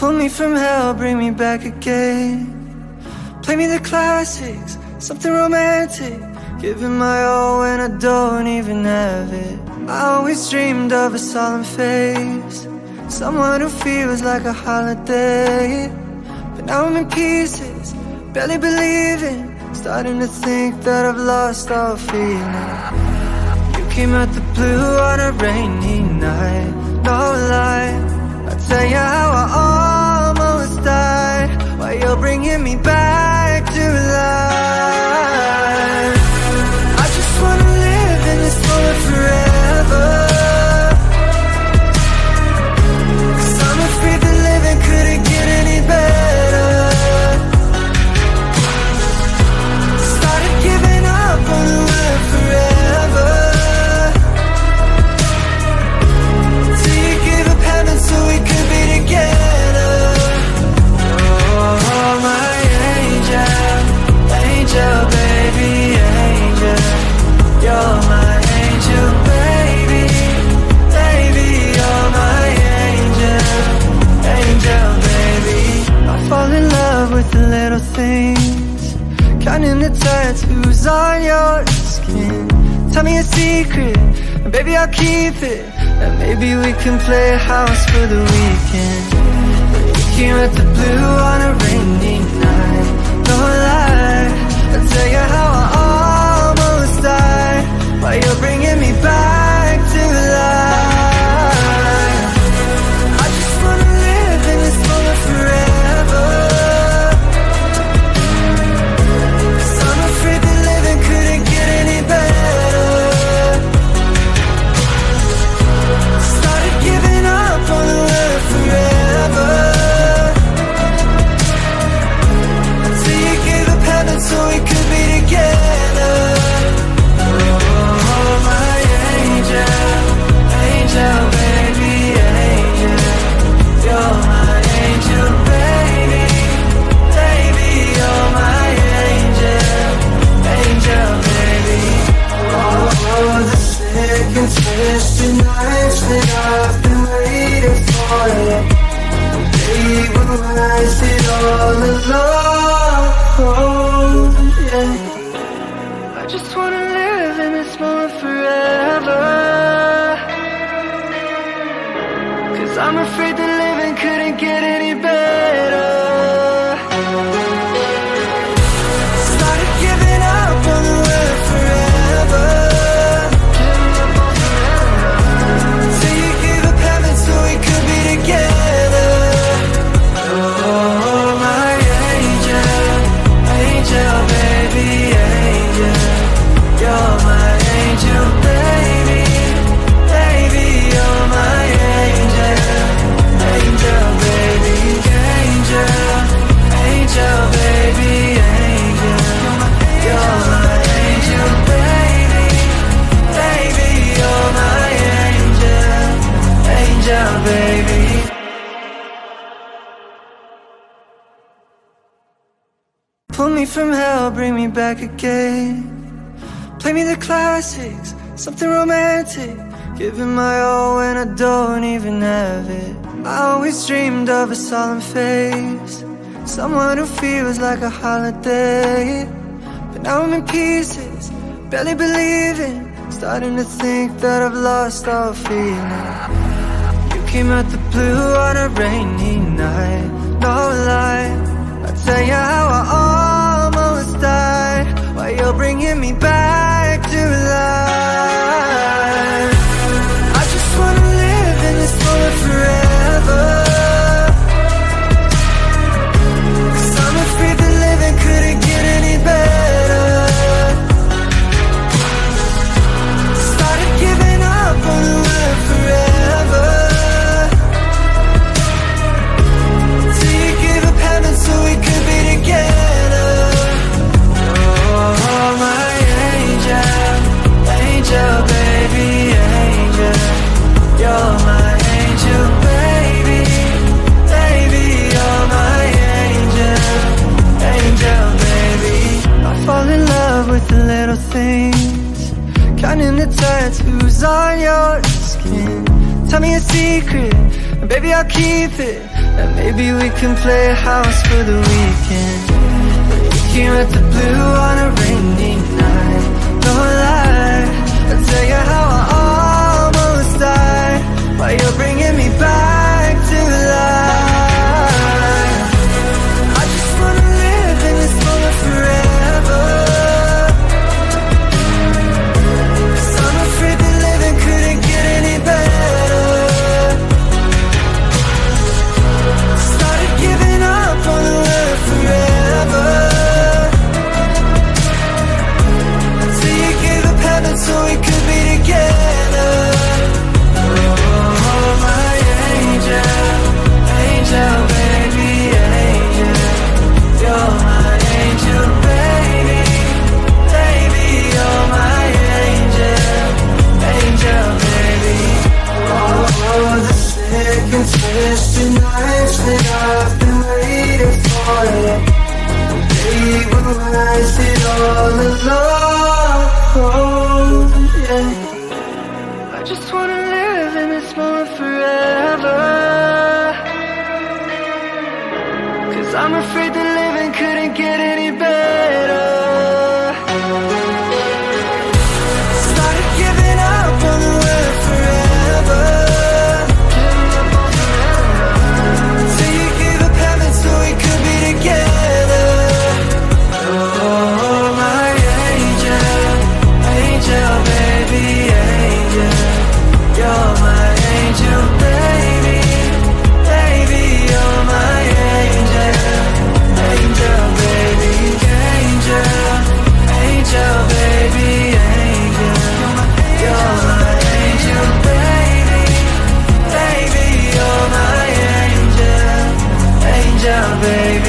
Pull me from hell, bring me back again. Play me the classics, something romantic. Giving my all when I don't even have it. I always dreamed of a solemn face, someone who feels like a holiday. But now I'm in pieces, barely believing, starting to think that I've lost all feeling. You came out the blue on a rainy night, no lie. I'll tell you how I almost died, while you're bringing me back to life. I just wanna live in this moment forever, 'cause I'm afraid the living couldn't get any better. Started giving up on the world forever, till you gave up heaven so we could be together. Oh, my angel, angel, baby, angel, you're my angel. Fall in love with the little things, counting the tattoos on your skin. Tell me a secret, and baby I'll keep it, and maybe we can play house for the weekend. Looking at the blue on a rainy night, no lie. I'll tell you how I almost died, while you're bringing me back to life. I just wanna live in this moment forever, 'cause I'm afraid the living couldn't get any better. Started giving up on the world forever, until you gave up heaven so we could be together. Oh, my angel, angel, baby, angel, you're my angel, baby. You're my angel, angel, baby. Oh, the sick and twisted nights that I've been waiting for you. They were nice it all along, yeah. I just wanna live in this moment forever, 'cause I'm afraid the living couldn't get any better. From hell, bring me back again. Play me the classics, something romantic. Giving my all when I don't even have it. I always dreamed of a solemn face, someone who feels like a holiday. But now I'm in pieces, barely believing, starting to think that I've lost all feeling. You came out the blue on a rainy night, no lie. I'll tell you how I almost died, while you're bringing me back to life. I just wanna live in this moment forever, 'cause I'm afraid the living couldn't get any better. Started giving up on the world forever, till you gave up heaven so we could be together. Oh, my angel, angel, baby, angel, you're my angel, baby, baby, you're my angel, angel, baby. I fall in love with the little things, counting the tattoos on your skin. Tell me a secret, and baby I'll keep it, And maybe we can play house for the weekend, looking at the blue on a rainy night. No lie, I'll tell you how I almost died while you're bringing me back to life. I just wanna live in this moment forever, 'cause I'm afraid that living couldn't get any better. Started giving up on the love forever, until you gave up heaven so we could be together. Oh, my angel, angel, baby, angel. You're my angel, baby, baby. You're my angel, angel, baby. Oh, the sick and twisted nights that I've been waiting for it. They were right it all along, yeah. I just wanna live in this moment forever, 'cause I'm afraid that living couldn't get any better. Started giving up on the love forever, till you gave up heaven so we could be together. Oh, my angel, angel, baby, angel. You're my angel, baby, baby. You're my angel, angel, baby, angel, angel, baby, angel. You're my angel, baby, baby. You're my angel, angel,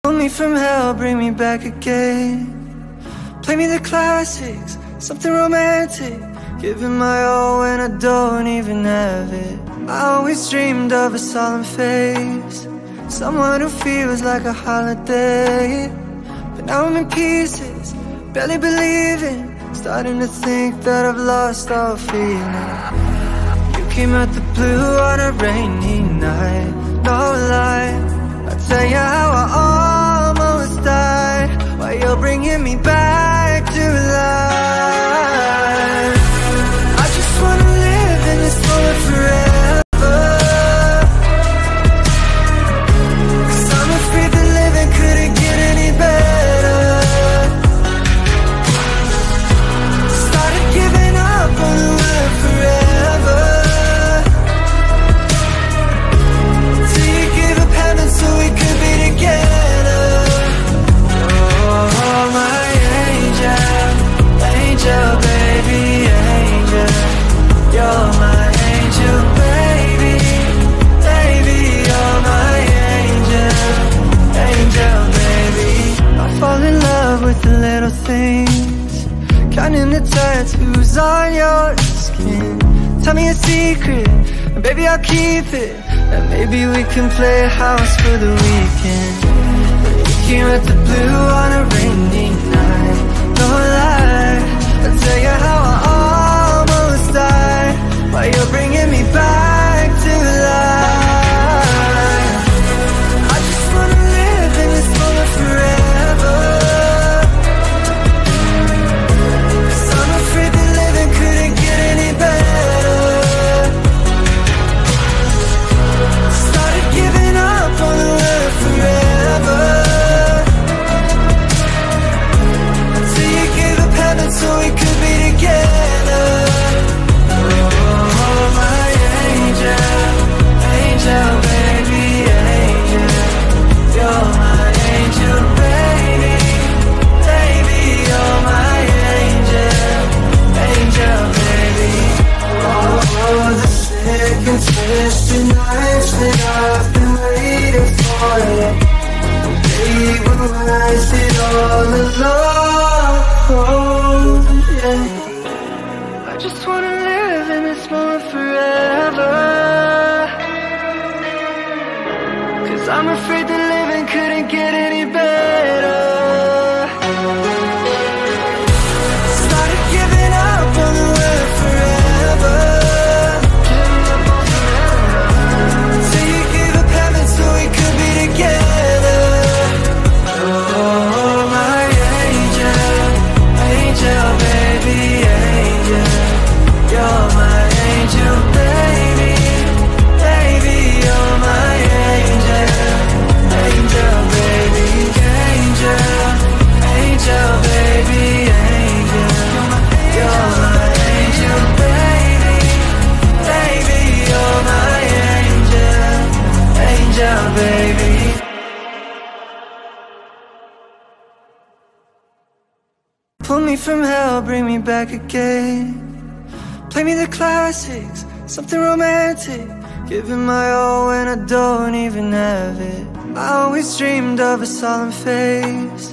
baby. Pull me from hell, bring me back again. Play me the classics, something romantic. Giving my all when I don't even have it. I always dreamed of a solemn face, someone who feels like a holiday. But now I'm in pieces, barely believing, starting to think that I've lost all feeling. You came out the blue on a rainy night, no lie. I'll tell you how I almost died while you're bringing me back to life. I just wanna live in this moment forever, 'cause I'm afraid that living couldn't get any better. Started giving up on the love forever, till you give up heaven so we could be together. Oh, my angel, angel, baby, angel. You're my angel, baby, baby. You're my angel, angel, baby. I fall in love with the little things, counting the tattoos on your skin. Tell me a secret, and baby, I'll keep it. And maybe we can play house for the weekend, looking at the blue on a rainy night. No lie, I'll tell you how I almost died while you're bringing me back to life. I just wanna live in this moment forever, 'cause I'm afraid that living couldn't get any better. Started giving up on the love forever, until you gave up heaven so we could be together. Oh, my angel, angel, baby, angel. You're my angel, baby, baby. You're my angel, angel, baby. Oh, the sick and twisted nights that I've been waiting for it. They were right it all along, yeah. I just wanna live in this moment forever, 'cause I'm afraid that living couldn't get any better. Started giving up on the love forever, me from hell, bring me back again. Play me the classics, something romantic. Giving my all when I don't even have it. I always dreamed of a solemn face,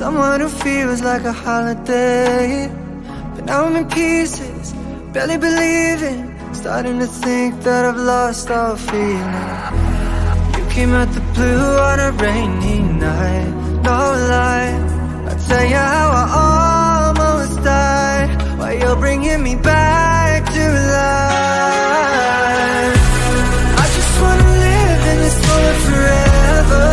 someone who feels like a holiday. But now I'm in pieces, barely believing, starting to think that I've lost all feeling. You came out the blue on a rainy night, no lie. I'll tell you how I almost died, while you're bringing me back to life. I just wanna live in this moment forever.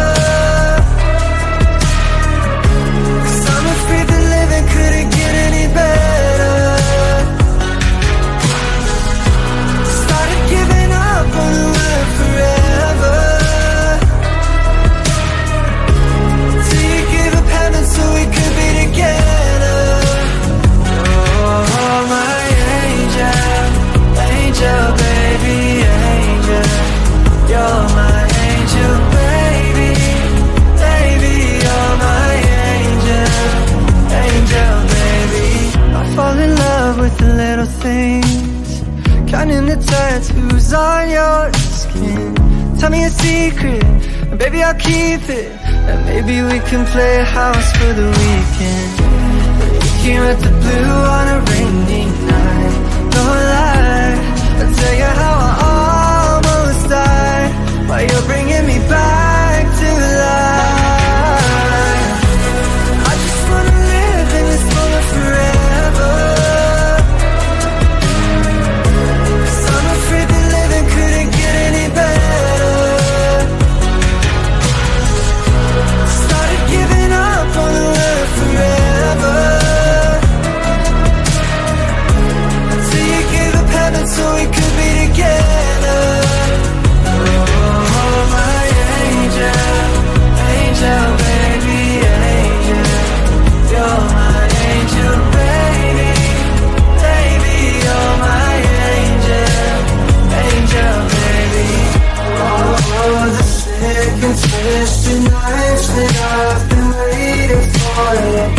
Things, counting the tattoos on your skin. Tell me a secret, and baby I'll keep it. And maybe we can play house for the weekend. Here at the blue on a rainy night, no lie. I'll tell you how I almost died, while you're bringing me back to life. I just wanna live in this moment forever. Twisted knives that I've been waiting for it.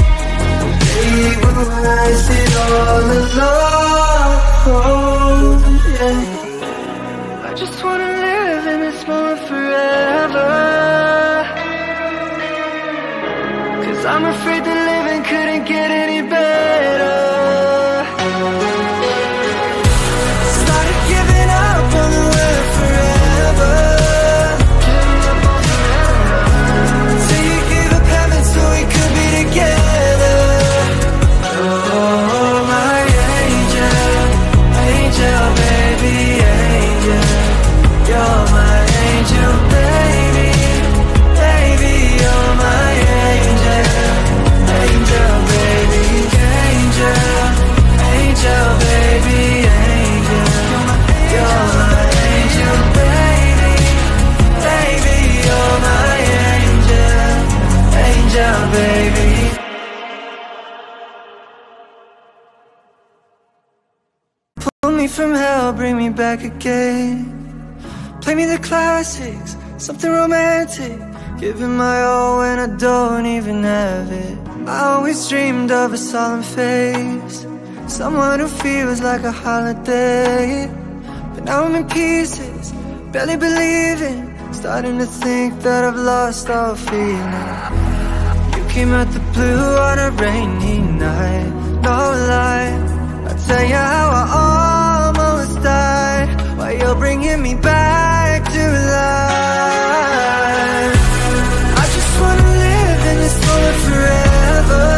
They were wise it all along, yeah. I just wanna live in this moment forever, 'cause I'm afraid that living couldn't get any better. Started giving up on the world forever. From hell, bring me back again. Play me the classics, something romantic. Giving my all when I don't even have it. I always dreamed of a solemn face, someone who feels like a holiday. But now I'm in pieces, barely believing, starting to think that I've lost all feeling. You came out the blue on a rainy night, no lie. I'll tell you how I almost died, while you're bringing me back to life. I just wanna live in this moment forever.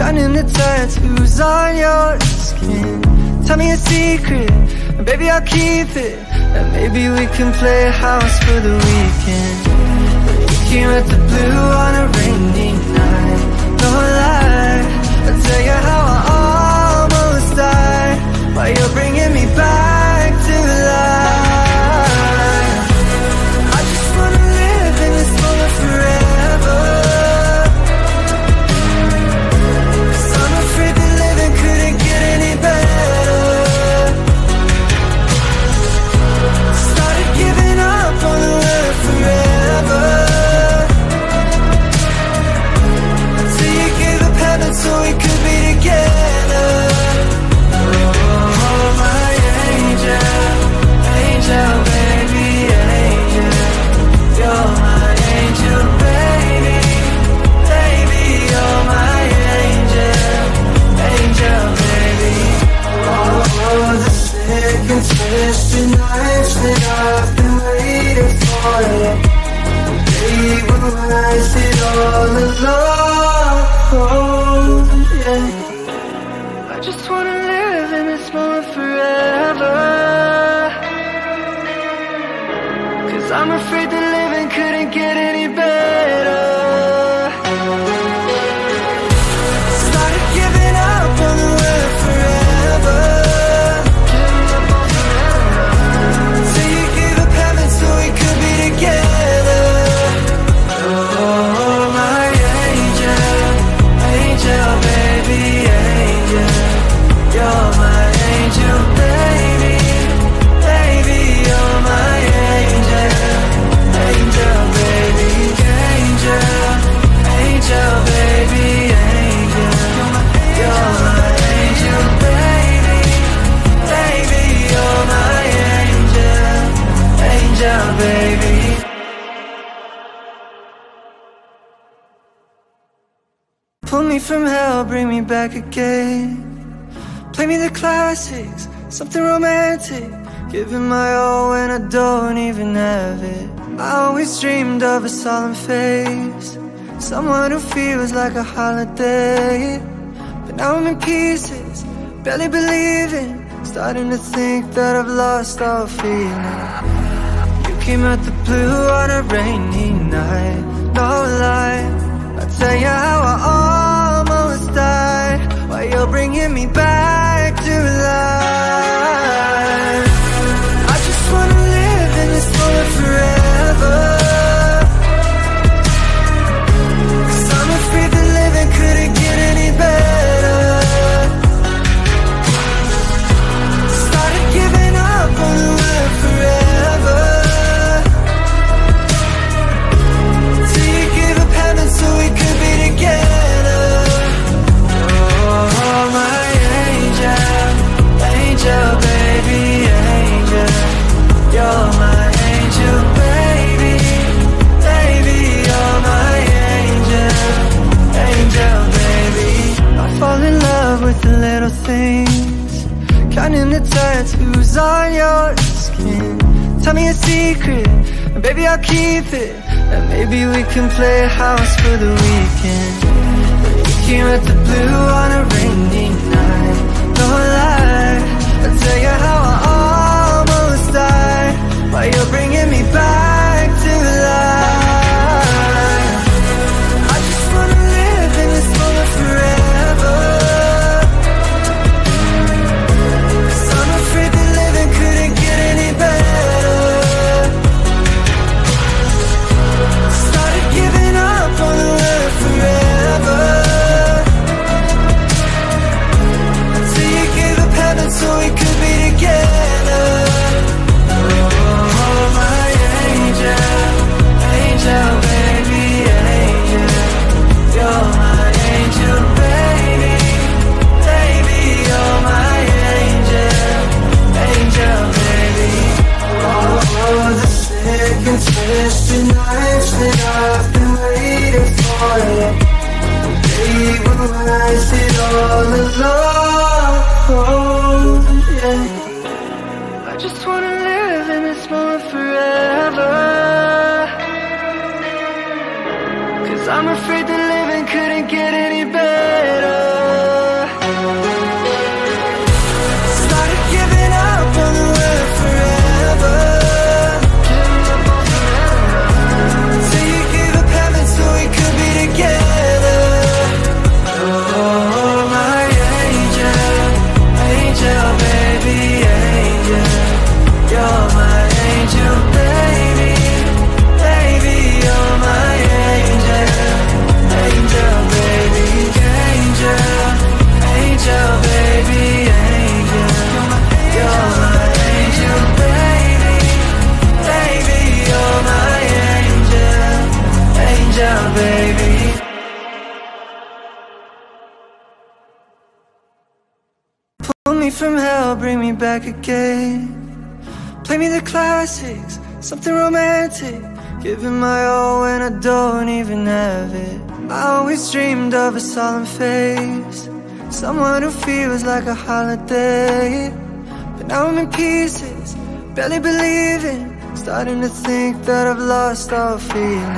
Counting the tattoos on your skin. Tell me a secret, and baby I'll keep it. And maybe we can play house for the weekend, looking at the blue on a rainy night. No lie, I'll tell you how I almost died, while you're bringing me back to life. I just wanna live in this moment forever, 'cause I'm afraid that living couldn't get any better. Twisted knives that I've been waiting for it. They were worth it all along, yeah. I just wanna live in this moment forever, 'cause I'm afraid that living couldn't get any better. Started giving up on the world forever, from hell, bring me back again. Play me the classics, something romantic, giving my all when I don't even have it. I always dreamed of a solemn face, someone who feels like a holiday. But now I'm in pieces, barely believing, starting to think that I've lost all feeling. You came out the blue on a rainy night, no lie, I'll tell you how I died, while you're bringing me back to life. I just wanna live in this moment forever, 'cause I'm afraid that living couldn't get any better. Started giving up on the world forever, till you gave up heaven so we could be together. Angel, baby, angel, you're my angel, baby, baby, you're my angel, angel, baby. I fall in love with the little things, counting the tattoos on your skin. Tell me a secret, and baby, I'll keep it, and maybe we can play house for the weekend, looking at the blue on a rainy night. No lie, I'll tell you how I almost died, while you're bringing me back to life. I just wanna live in this moment forever, 'cause I'm afraid that living couldn't get any better. Started giving up on the world forever, so we could be together. Oh, my angel, angel, baby, angel, you're my angel, baby, baby, you're my angel, angel, baby. Oh, the second twisted knives that I've been waiting for it. They were worth it all along, yeah. I just wanna live in this moment forever, 'cause I'm afraid that living couldn't get any better. Started giving up on the world forever. Pull me from hell, bring me back again. Play me the classics, something romantic. Giving my all when I don't even have it. I always dreamed of a solemn face, someone who feels like a holiday. But now I'm in pieces, barely believing, starting to think that I've lost all feeling.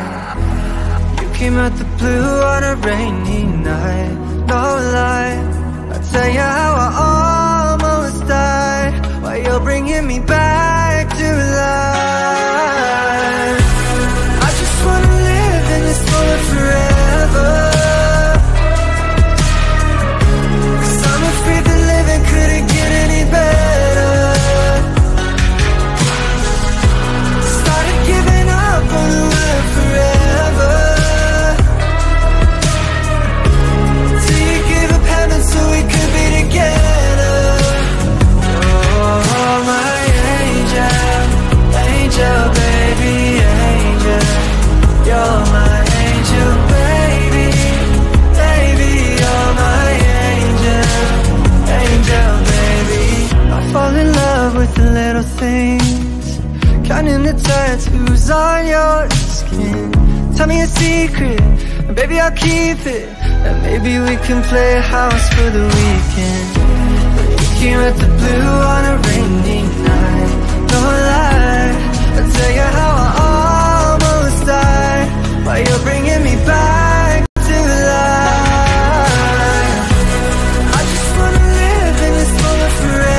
You came out the blue on a rainy night, no lie. I'll tell you how I almost died, while you're bringing me back to life. I just wanna live in this moment forever. Things, counting the tattoos on your skin. Tell me a secret, and baby I'll keep it. And maybe we can play house for the weekend. You came at the blue on a rainy night, no lie. I'll tell you how I almost died, while you're bringing me back to life. I just wanna live in this moment forever.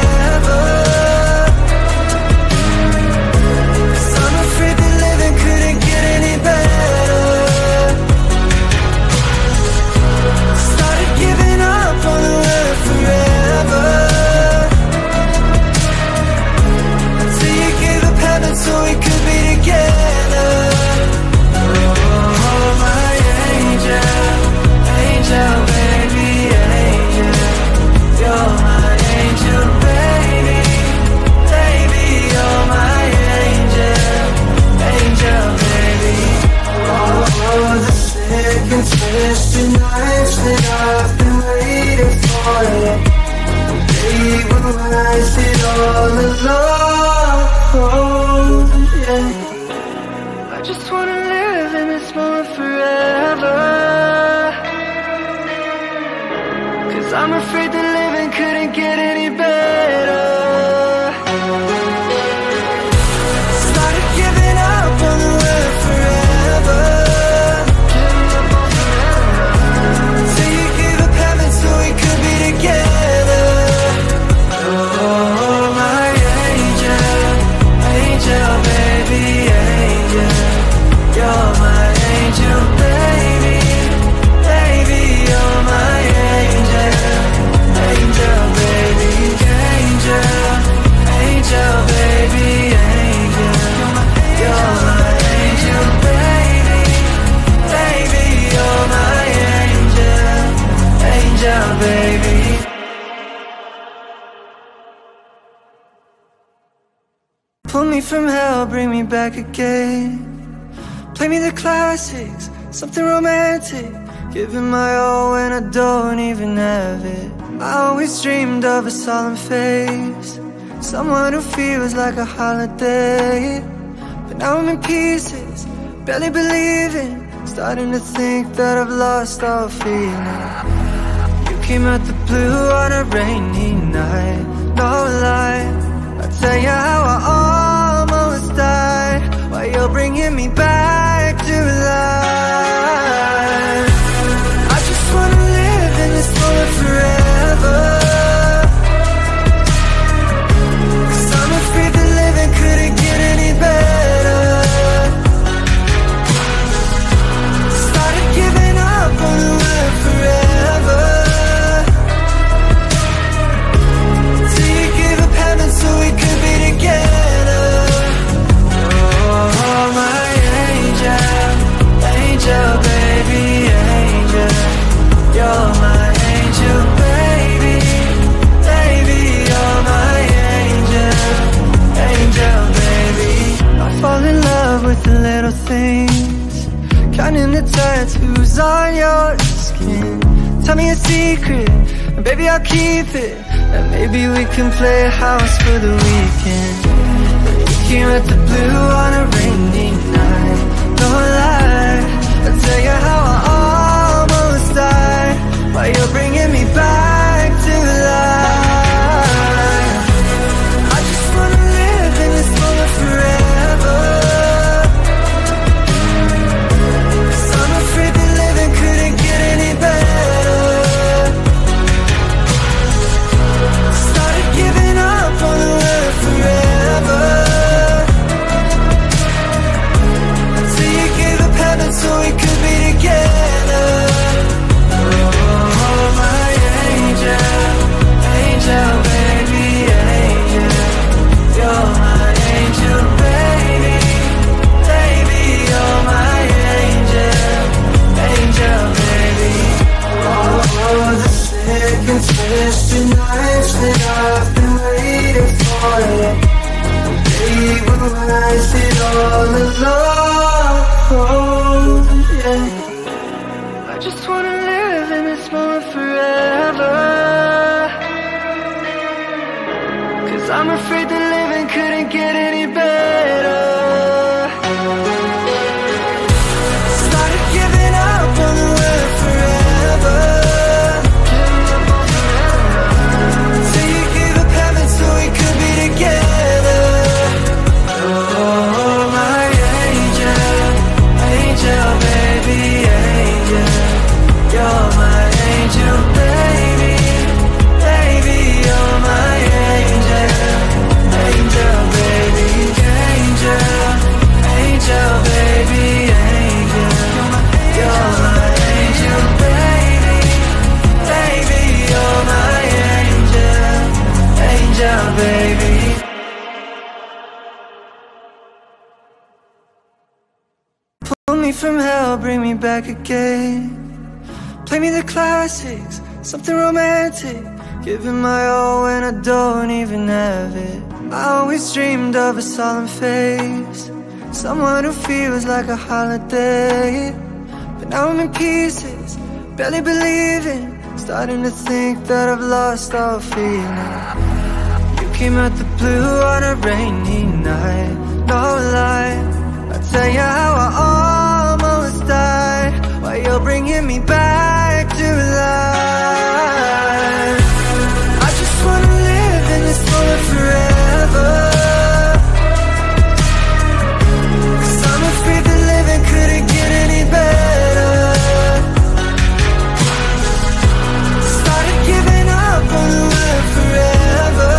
From hell, bring me back again. Play me the classics, something romantic. Giving my all when I don't even have it. I always dreamed of a solemn face, someone who feels like a holiday. But now I'm in pieces, barely believing, starting to think that I've lost all feeling. You came out the blue on a rainy night, no lie. I'll tell you how I almost died, while you're bringing me back to life. I just wanna live in this moment forever. Things, counting the tattoos on your skin. Tell me a secret, and baby I'll keep it. And maybe we can play house for the weekend. Looking at the blue on a rainy night. No lie, I'll tell you how I almost died while you're bringing me back to life. I just wanna live in this moment forever, 'cause I'm afraid that living couldn't get any better. Started giving up on the love forever, until you gave up heaven so we could be together. Oh, my angel, angel, baby, angel. You're my angel, baby, baby. You're my angel, angel, baby. Oh, the sick and twisted nights that I've been waiting for you. They were wasted all alone, yeah. I just wanna live in this moment forever, 'cause I'm afraid that living couldn't get any better. Started giving up on the love forever, so you gave up heaven so we could be together. Oh, my angel, angel, baby, angel. You're my angel, baby, baby. You're my angel, angel, baby, angel, angel, baby, angel. You're my angel, baby, baby. You're my angel, angel, baby. Pull me from hell, bring me back again. Play me the classics, something romantic. Giving my all when I don't even have it. I always dreamed of a solemn face, someone who feels like a holiday. But now I'm in pieces, barely believing, starting to think that I've lost all feeling. You came out the blue on a rainy night, no lie. I'll tell you how I almost died while you're bringing me back to life. I just wanna live in this moment forever, 'cause I'm afraid that living couldn't get any better. Started giving up on the love forever,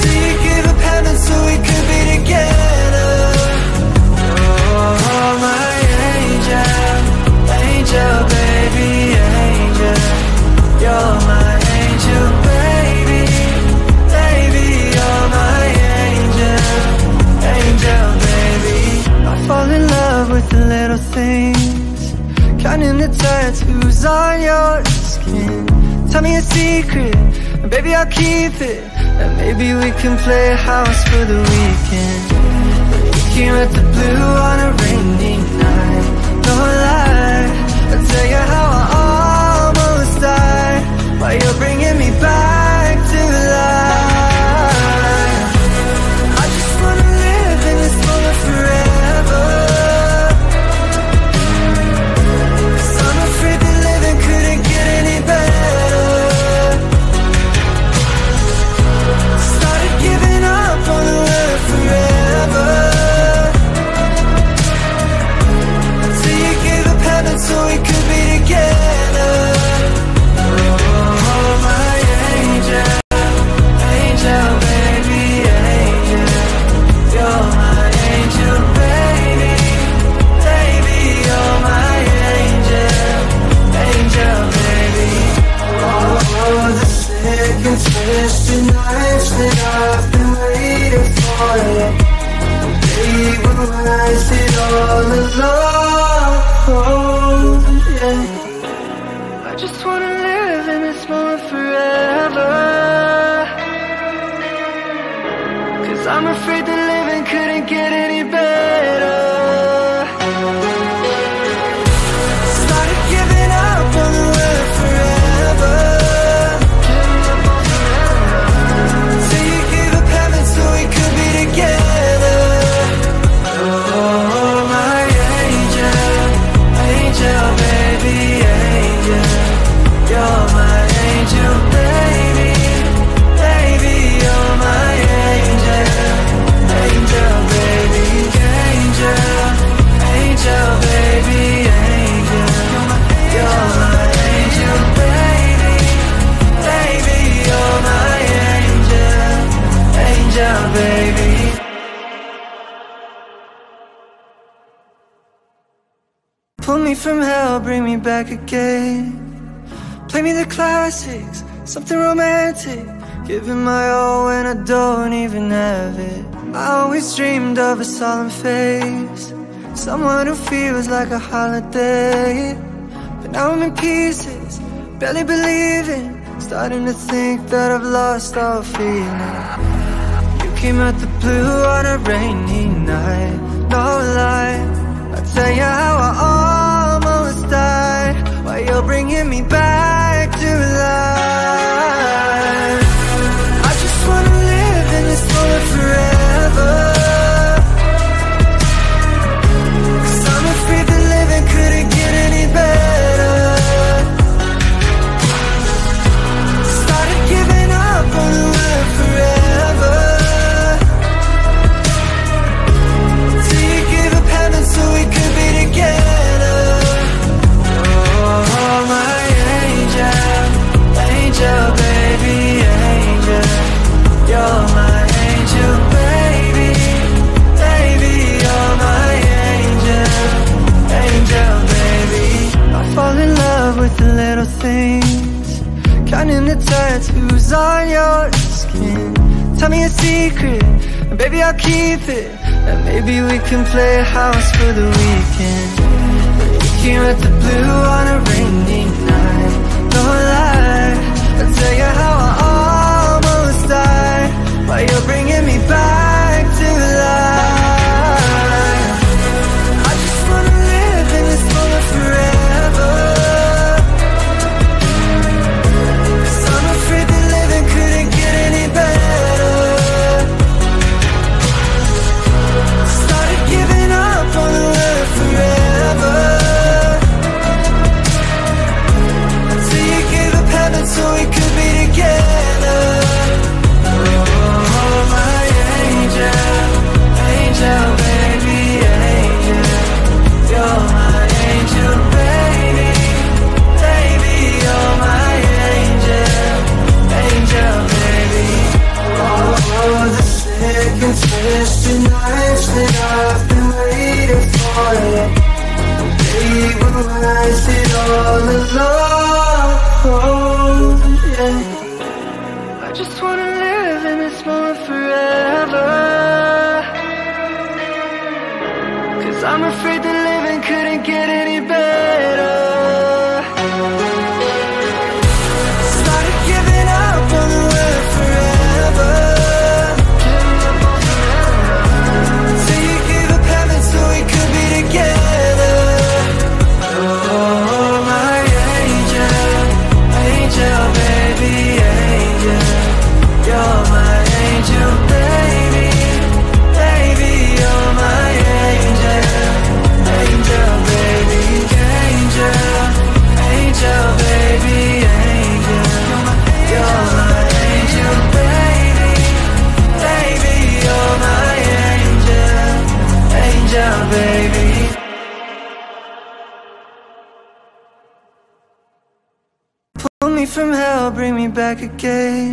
till you give up heaven so we could be together. Oh, my angel, angel, baby, angel. You're my angel, baby, baby. You're my angel, angel, baby. I fall in love with the little things, counting the tattoos on your skin. Tell me a secret, and baby, I'll keep it. And maybe we can play house for the weekend. Looking at the blue on a rainy night, no lie. I'll tell you how I almost died while you're bringing me back to life. I just wanna live in this moment forever, 'cause I'm afraid that living couldn't get any better. Started giving up on the love forever, until you gave up heaven so we could be together. Oh, my angel, angel, baby, angel. You're my angel, baby, baby. You're my angel, angel, baby. Oh, the sick and twisted nights that I've been waiting for you. They were wasted all alone, yeah. I just wanna live in this moment forever, 'cause I'm afraid that living couldn't get any better. Started giving up on the love forever, Pull me from hell, bring me back again. Play me the classics, something romantic. Giving my all when I don't even have it. I always dreamed of a solemn face, someone who feels like a holiday. But now I'm in pieces, barely believing, starting to think that I've lost all feeling. You came out the blue on a rainy night, no lie. I'll tell you how I almost died, while you're bringing me back to life. I just wanna live in this moment forever, 'cause I'm afraid that living couldn't get any better. Started giving up on the world forever, till you gave up heaven so we could be together. Oh, my angel, angel, baby, angel. You're my angel, baby, baby. You're my angel, angel, baby. I fall in love with the little things, counting the tattoos on your skin. Tell me a secret, and baby I'll keep it, and maybe we can play house for the weekend. You came at the blue on a rainy night, no lie. I'll tell you how I almost died, while you're bringing me back to life. I just wanna live in this moment forever, 'cause I'm afraid that living couldn't get any better. Started giving up on the world forever, till you gave up heaven so we could be together. Oh, my angel, angel, baby, angel. You're my angel, baby, baby. You're my angel, angel, baby. Oh, the sick and twisted nights that I've been waiting for it. They were wasted all along. Oh, yeah. I just wanna live in this moment forever, 'cause I'm afraid that living couldn't get any better. Started giving up on the world forever, till you gave up heaven so we could be together. Oh, my angel, angel, baby, angel. You're my angel, baby, baby. You're my angel, angel, baby, angel, angel, baby, angel. You're my angel, baby, baby. You're my angel, angel, baby. Pull me from hell, bring me back again.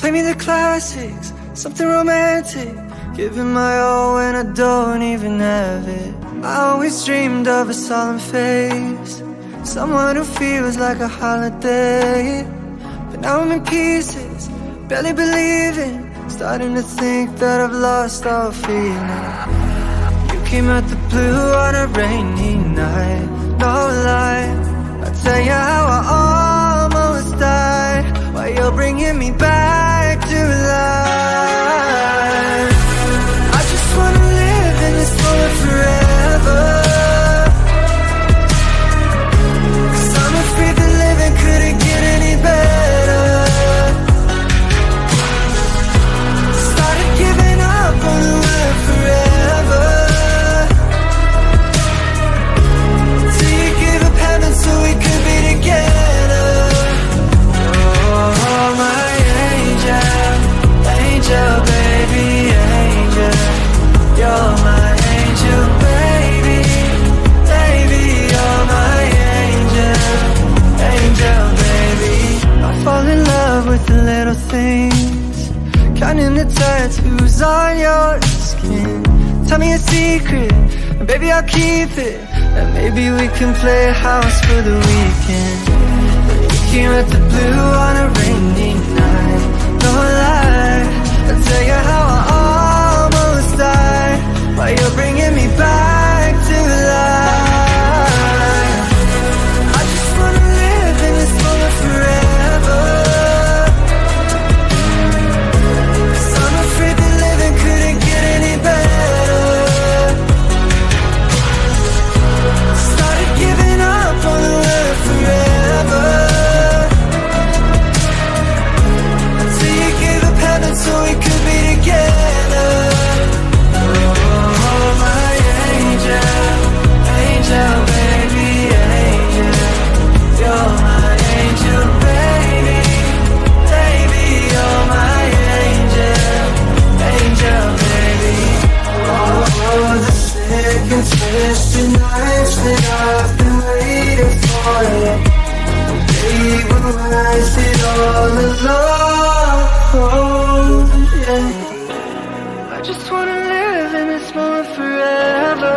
Play me the classics, something romantic. Giving my all when I don't even have it. I always dreamed of a solemn face, someone who feels like a holiday. But now I'm in pieces, barely believing, starting to think that I've lost all feeling. You came out the blue on a rainy night, no lie. I'll tell you how I almost died, while you're bringing me back to life. I just wanna live in this moment forever, 'cause I'm afraid that living couldn't get any better. Started giving up on the world forever, till you gave up heaven so we could be together. Oh, my angel, angel, baby, angel. You're my angel, baby, baby. You're my angel, angel, baby. I fall in love with the little things, counting the tattoos on your skin. Tell me a secret, Baby, I'll keep it, and maybe we can play house for the weekend. Looking at the blue on a rainy night, no lie, I'll tell you how I almost died while you're bringing me back to life. I just wanna live in this moment forever, 'cause I'm afraid that living couldn't get any better. Started giving up on the love forever, until you gave up heaven so we could be together. Oh, my angel, angel, baby, angel. You're my angel, baby, baby. You're my angel, angel, baby. Oh, the sick and twisted nights that I've been waiting for you. They were wasted all alone, yeah. I just wanna live in this moment forever.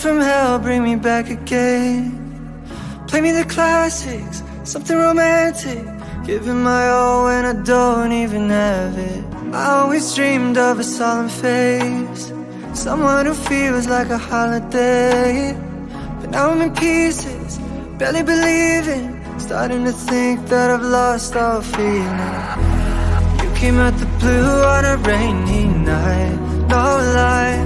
from hell, bring me back again. Play me the classics, something romantic. Giving my all when I don't even have it. I always dreamed of a solemn face, someone who feels like a holiday. But now I'm in pieces, barely believing, starting to think that I've lost all feeling. You came out the blue on a rainy night, no lie.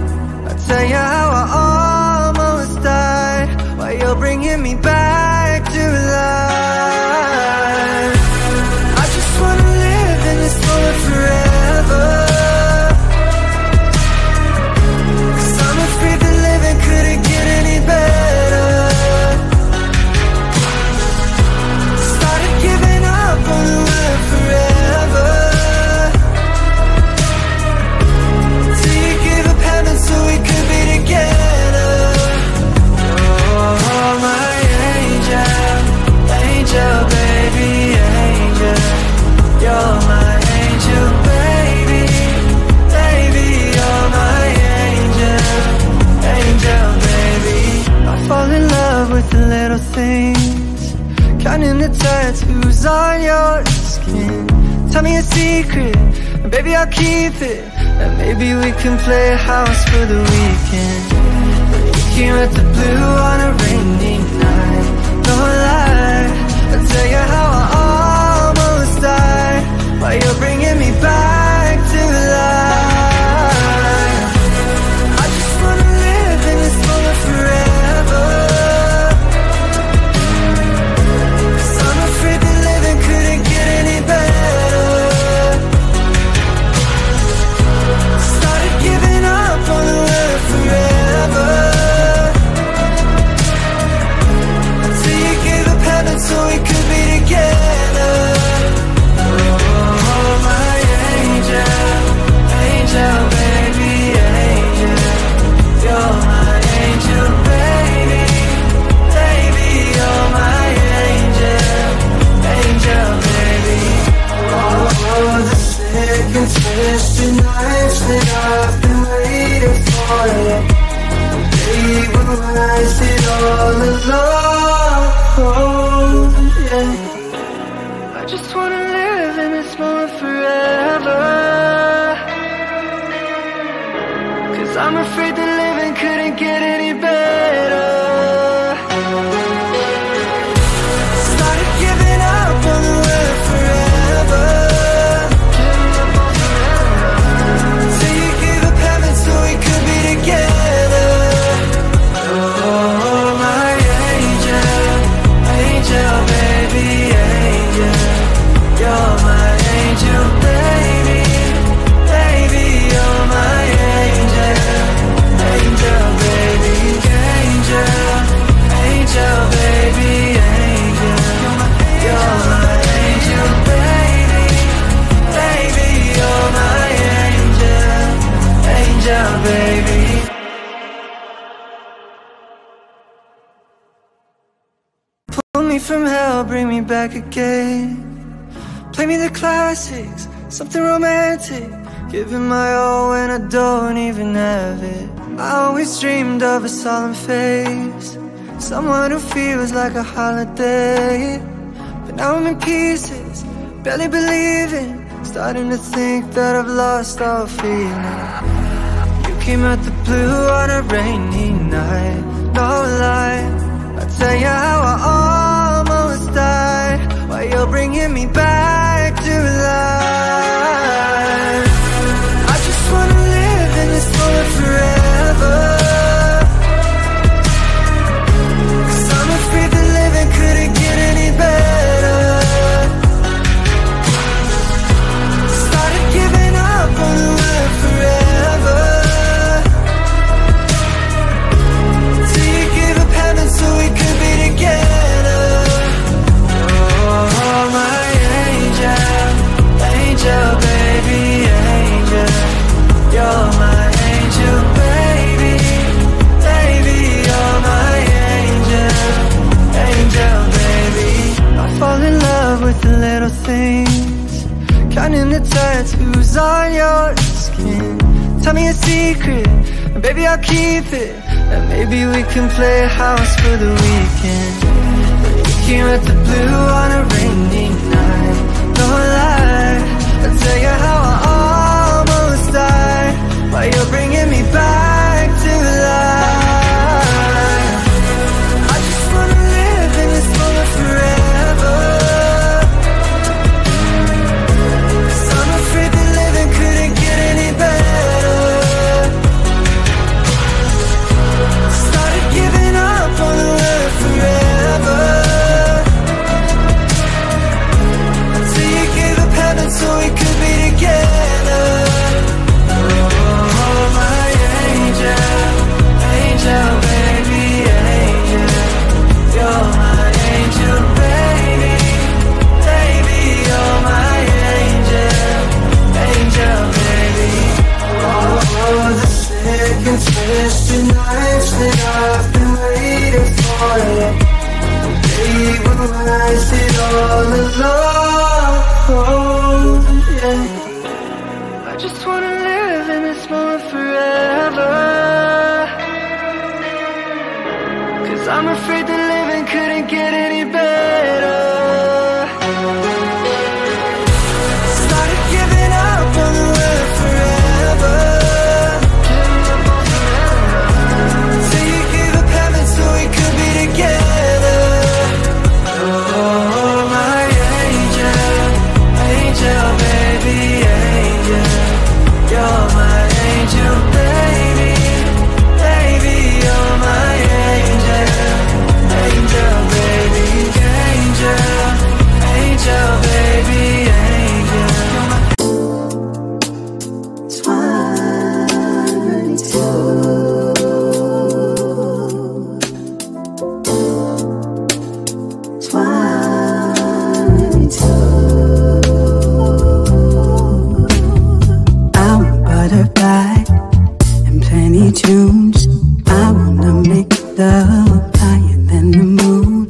I'll tell you how I almost died, while you're bringing me back to life. I just wanna live in this moment forever. Counting the tattoos on your skin. Tell me a secret, and baby I'll keep it. And maybe we can play house for the weekend. You came at the blue on a rainy night, no lie. I'll tell you how I almost died, while you're bringing me back to life. I just wanna live in this moment forever. From hell, bring me back again. Play me the classics, something romantic. Giving my all when I don't even have it. I always dreamed of a solemn face, someone who feels like a holiday. But now I'm in pieces, barely believing, starting to think that I've lost all feeling. You came out the blue on a rainy night, no lie. I'll tell you how I died, while you're bringing me back to life. I just wanna live in this moment forever, 'cause I'm afraid that living couldn't get any better. Started giving up on the word forever, till you gave up heaven so we could be together. Angel, baby, angel, you're my angel, baby, baby, you're my angel, angel, baby. I fall in love with the little things, counting the tattoos on your skin. Tell me a secret, and baby, I'll keep it. And maybe we can play house for the weekend. But you can't let the blue on a rainy night. No lie, I'll tell you how I almost died while you're bringing me back to life. I just wanna live in this moment forever, 'cause I'm afraid that living couldn't get any better. Started giving up on the love forever, until you gave up heaven so we could be together. Oh, my angel, angel, baby, angel. You're my angel, baby, baby. You're my angel, angel, baby. Oh, the sick and twisted nights that I've been waiting for you. They were wasted all along. Oh, yeah. I just wanna live in this moment forever, 'cause I'm afraid that living couldn't get any better. Started giving up on the love forever, till you gave up heaven so we could be together. Oh, my angel, angel, baby, angel. You're my angel, baby, baby. You're my angel, angel, baby, angel, angel, baby, angel. You're my I'm butterfly and plenty tunes. I wanna make love higher than the moon.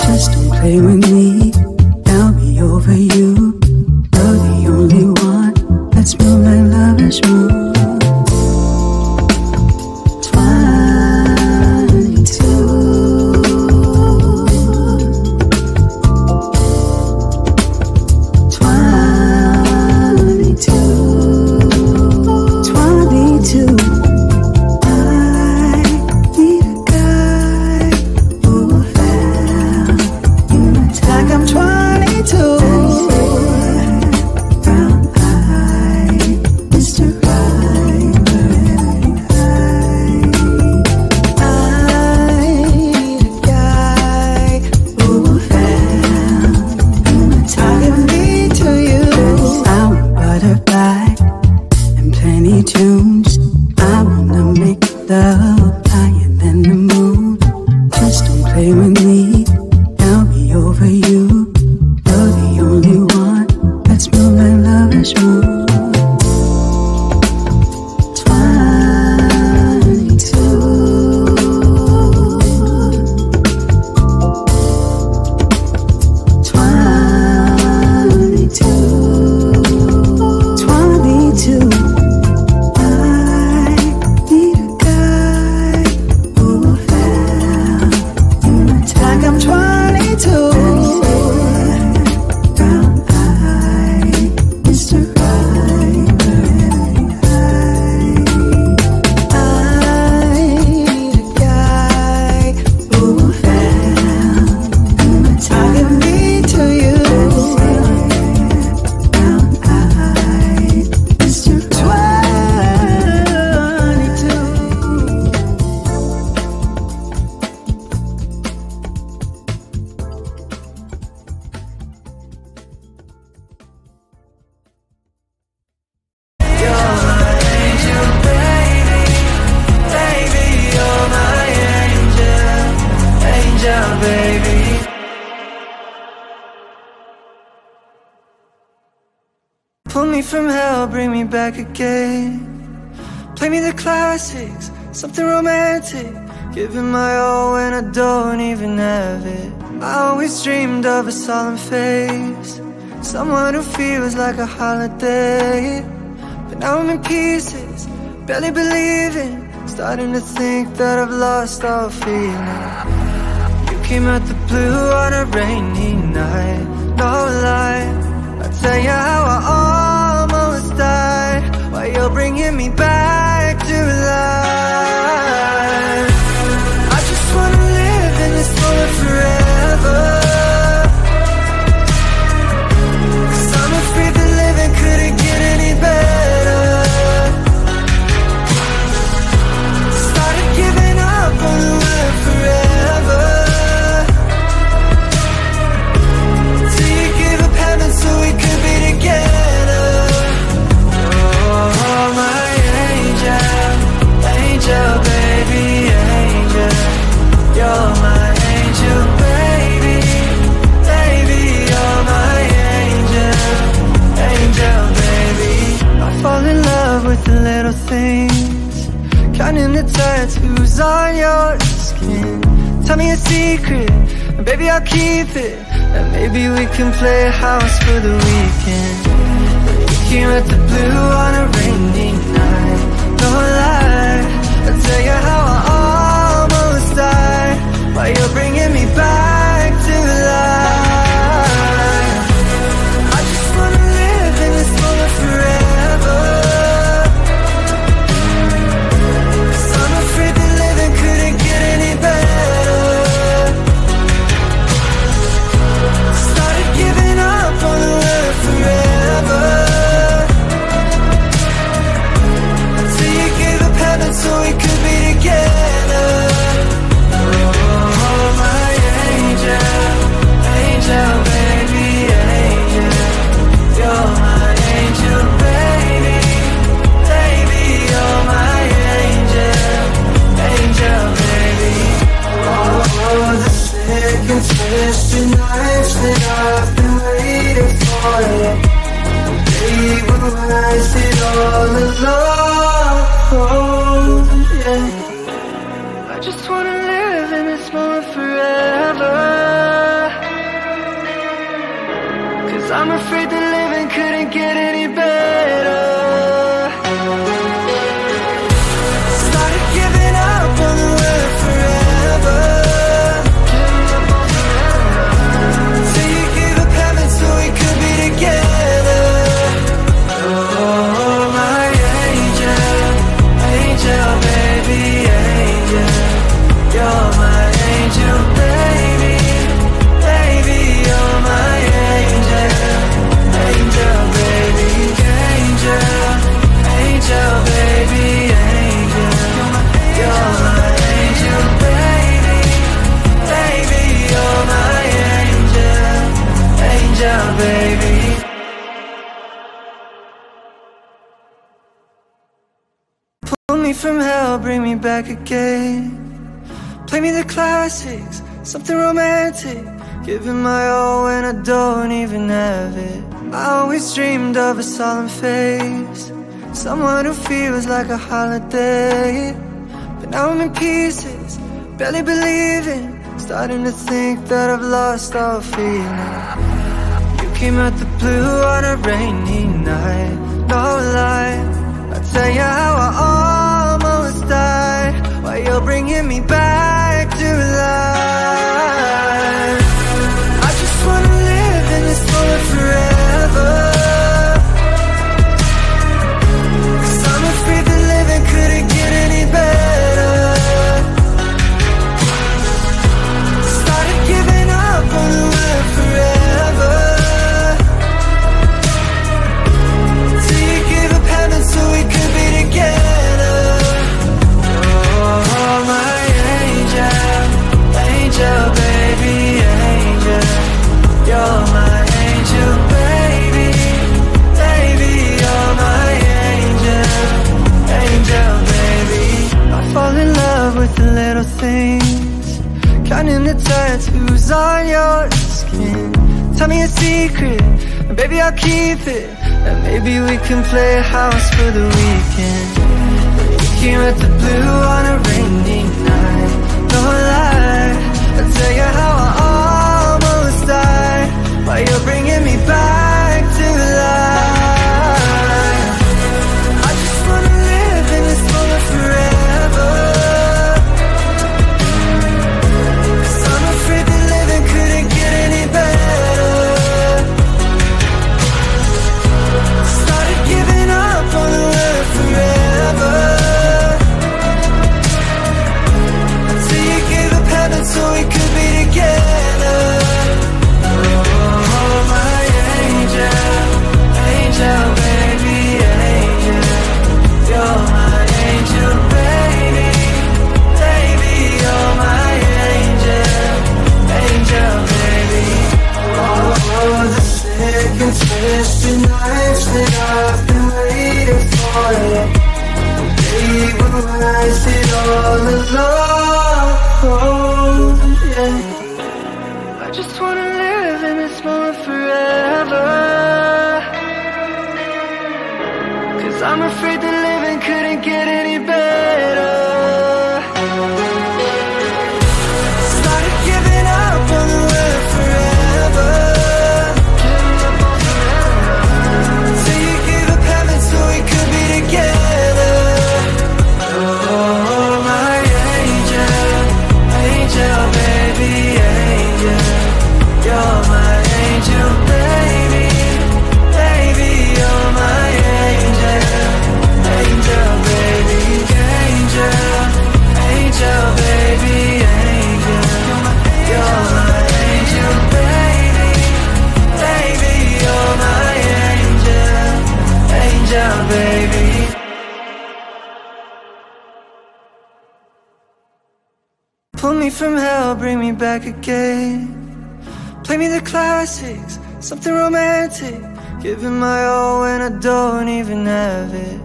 Just don't play with me, I'll be over you. You're the only one that's real, my love is real. From hell, bring me back again. Play me the classics, something romantic. Giving my all when I don't even have it. I always dreamed of a solemn face, someone who feels like a holiday. But now I'm in pieces, barely believing Starting to think that I've lost all feeling. You came out the blue on a rainy night, no lie. I'll tell you how I almost died, while you're bringing me back to life. I just wanna live in this moment forever, 'cause I'm afraid that living couldn't get any better. Started giving up on the word forever, till you gave up heaven so we could be together. Oh, my angel, angel, baby, angel, you're my angel. Fall in love with the little things, counting the tattoos on your skin. Tell me a secret, and baby I'll keep it, and maybe we can play house for the weekend. You came at the blue on a rainy night, don't lie. I'll tell you how I almost died, while you're bringing me back to life. I just wanna live in this moment forever, 'cause I'm afraid that living couldn't get any better. Started giving up on the word forever, till you gave up heaven so we could be together. Oh, my angel, angel, baby, angel, you're my angel, baby. You're my angel, angel, baby. Oh, the sick and twisted nights that I've been waiting for you. They were wasted all along, oh, yeah. I just wanna live in this moment forever, 'cause I'm afraid that living couldn't get any better. From hell, bring me back again. Play me the classics, something romantic. Giving my all when I don't even have it. I always dreamed of a solemn face, someone who feels like a holiday. But now I'm in pieces, barely believing. Starting to think that I've lost all feeling. You came out the blue on a rainy night, no lie. I'll tell you how I almost died, while you're bringing me back to life. I just wanna live in this moment forever, 'cause I'm afraid that living couldn't get any better. Started giving up on the word forever, till you gave up heaven so we could be together. Angel, baby, angel, you're my angel, baby, baby, you're my angel, angel, baby. I fall in love with the little things, counting the tattoos on your skin. Tell me a secret, and baby I'll keep it, and maybe we can play house for the weekend. You came at the blue on a rainy night, don't lie. I'll tell you how I almost died, while you're bringing me back to life. I just wanna live in this moment forever, just wanna live in this moment forever, 'cause I'm afraid that living couldn't get any better. Started giving up on the live forever, so you gave up heaven so we could be together. Oh, my angel, angel, baby, angel, you're my angel, baby, baby, you're my angel, angel, baby, angel, angel, baby, angel, you're my angel, baby, baby, you're my angel, angel, baby. Pull me from hell, bring me back again. Play me the classics, something romantic. Giving my all when I don't even have it.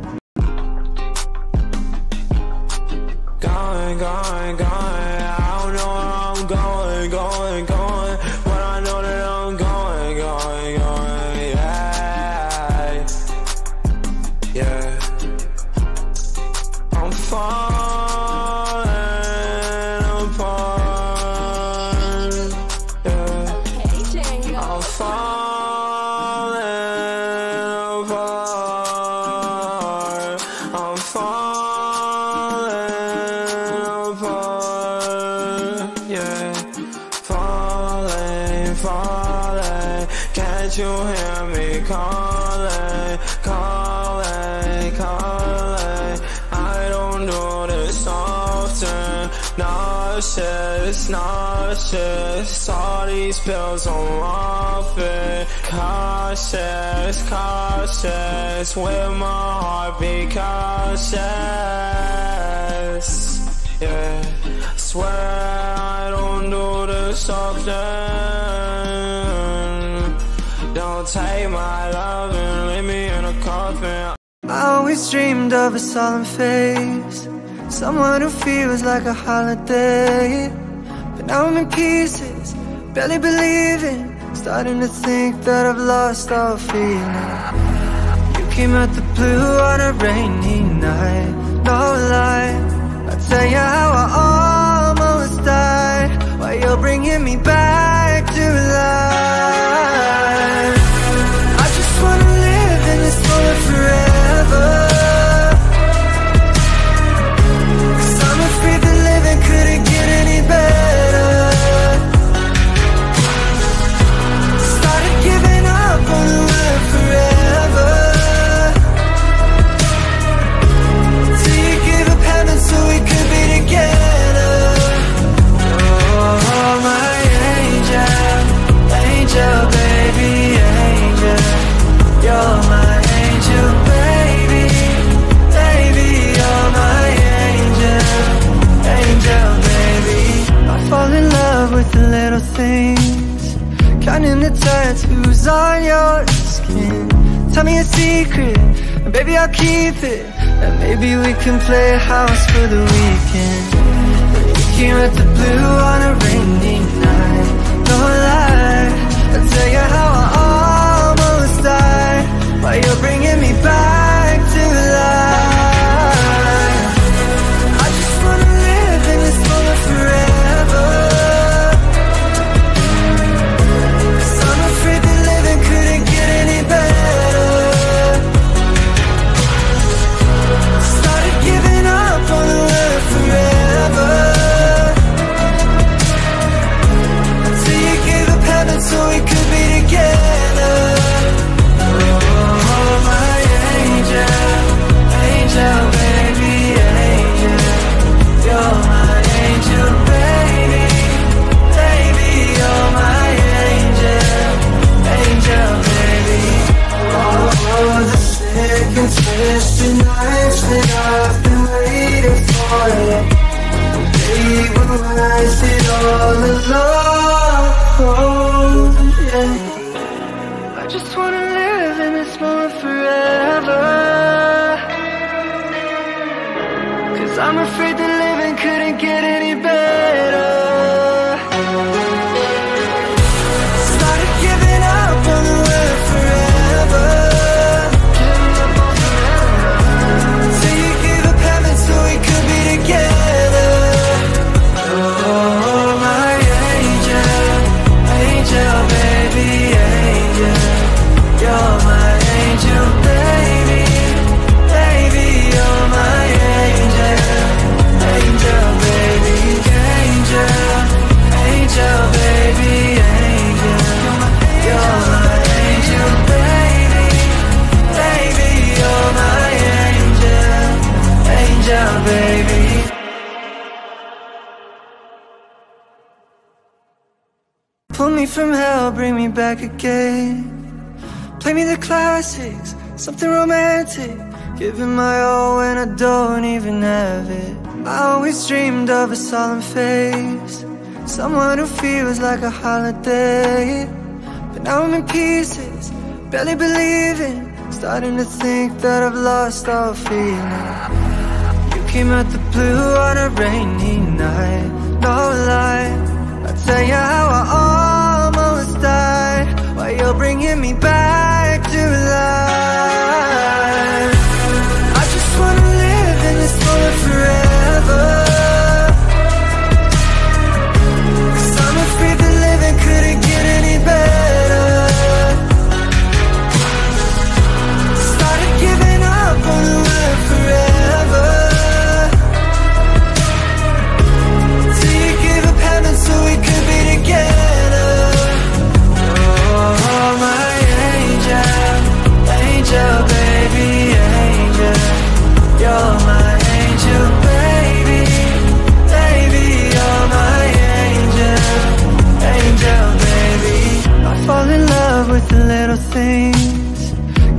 Going, going, going. I don't know where I'm going, going, going. But I know that I'm going, going, going. Yeah, yeah. I'm falling apart. Yeah, I'm falling apart. I'm falling apart. Yeah, falling, falling. Can't you hear me calling, calling, calling? I don't know this often. Nauseous, nauseous. All these pills on often. Cautious, cautious. With my heart be cautious. Yeah, swear I don't do this often. Don't take my love and leave me in a coffin. I always dreamed of a solemn face, someone who feels like a holiday. But now I'm in pieces, barely believing, starting to think that I've lost all feeling. You came out the blue on a rainy night, no lie. I'll tell you how I almost died, while you're bringing me back to life. I just wanna live in this moment forever, 'cause I'm afraid that living couldn't get any better. Started giving up on the world forever, so you gave up heaven so we could be together. Oh, my angel, angel, baby, angel, you're my angel, baby, baby, you're my angel, angel, baby. I fall in love with the little things, counting the tattoos on your skin. Tell me a secret, and baby I'll keep it, and maybe we can play house for the weekend. You came at the blue on a rainy night, no lie. I'll tell you how I almost died, while you're bringing me back to life. I just wanna live in this moment forever, 'cause I'm afraid that living couldn't get any better. Started giving up on the world forever, Pull me from hell, bring me back again. Play me the classics, something romantic. Giving my all when I don't even have it. I always dreamed of a solemn face, someone who feels like a holiday. But now I'm in pieces, barely believing, starting to think that I've lost all feeling. You came out the blue on a rainy night, no lie. I'll tell you how I almost died, while you're bringing me back to life. I just wanna live in this moment forever.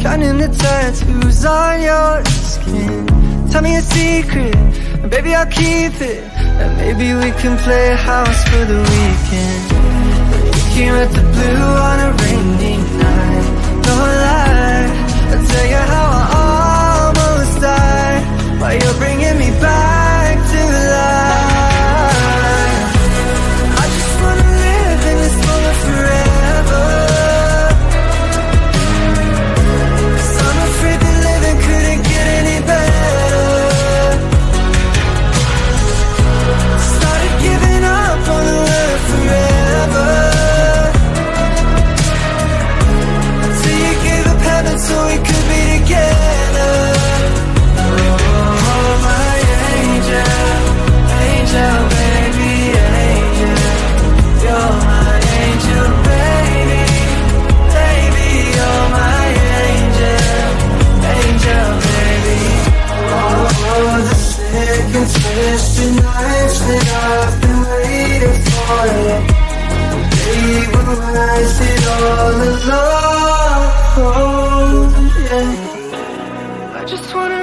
Counting the tattoos on your skin. Tell me a secret, and baby I'll keep it. And maybe we can play house for the weekend. You came at the blue on a rainy night, no lie. I'll tell you how I almost died, while you're bringing me back to life. I just wanna live in this moment forever. Twisted knives that I've been waiting for it. They were worth it all along, yeah. I just wanna